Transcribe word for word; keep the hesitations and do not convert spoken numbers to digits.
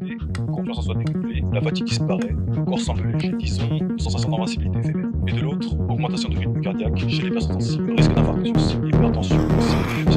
décuplée, confiance en soi décuplée, la fatigue disparaît, le corps semble léger, disons, une sensation d'invincibilité faible. Et de l'autre, augmentation de rythme cardiaque chez les personnes sensibles, risque d'infarctus, hypertension aussi.